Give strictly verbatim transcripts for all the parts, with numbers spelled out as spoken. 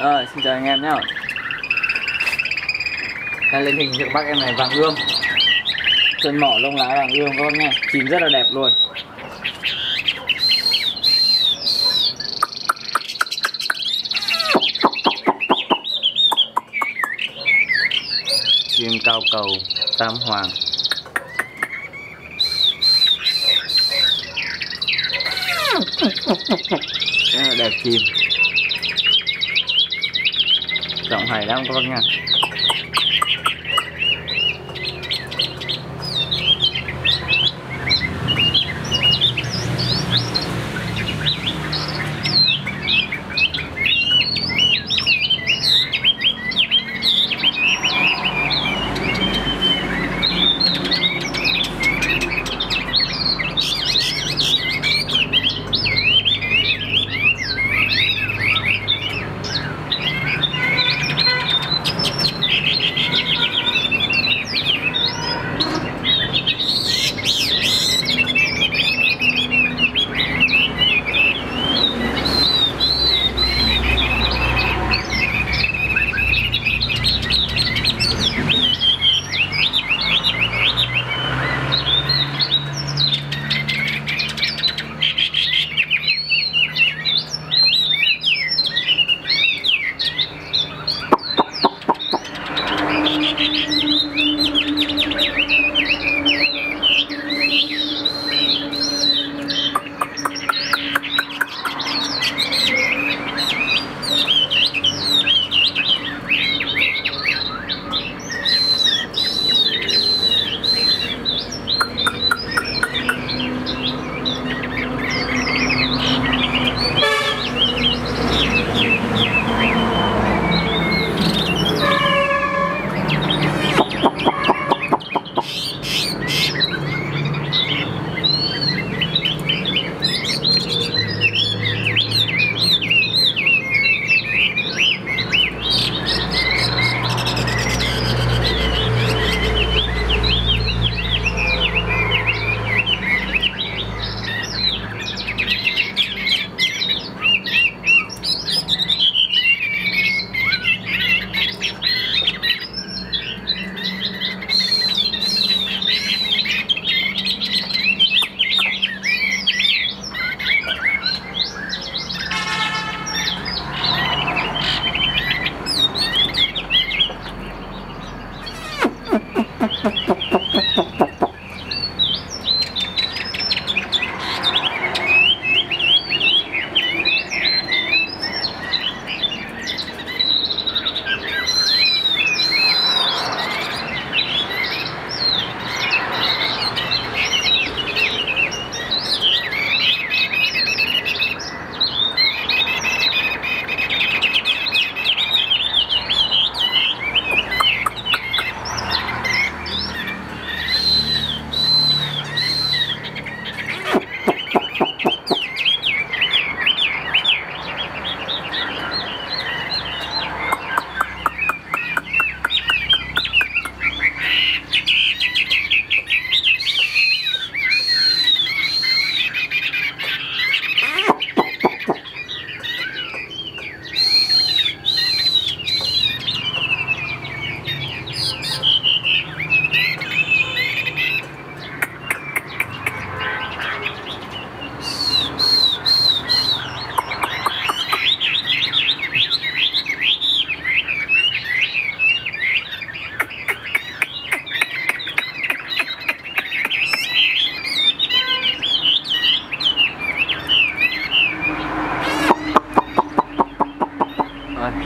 Ờ, xin chào anh em nhá. Đang lên hình được bác em này vàng ươm, chân mỏ lông lá vàng ươm các bác nha, chín rất là đẹp luôn. Chim cao cầu tam hoàng. Rất là đẹp chim. Giọng hay lắm các bác nha.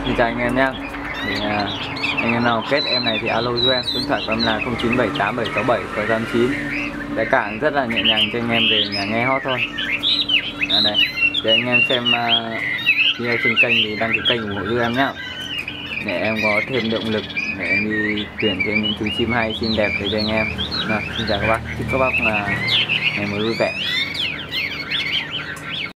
Xin chào anh em nhé. Thì à, anh em nào kết em này thì alo cho em, số điện thoại của em là không chín bảy tám bảy sáu bảy sáu tám chín. Giá cả rất là nhẹ nhàng cho anh em về nhà nghe hot thôi. À, đây để anh em xem video uh, trên kênh thì đăng ký kênh ủng hộ cho em nhé, để em có thêm động lực để em đi tuyển thêm những chú chim hay, chim đẹp để cho anh em. Nào, xin chào các bác, chúc các bác là ngày mới vui vẻ.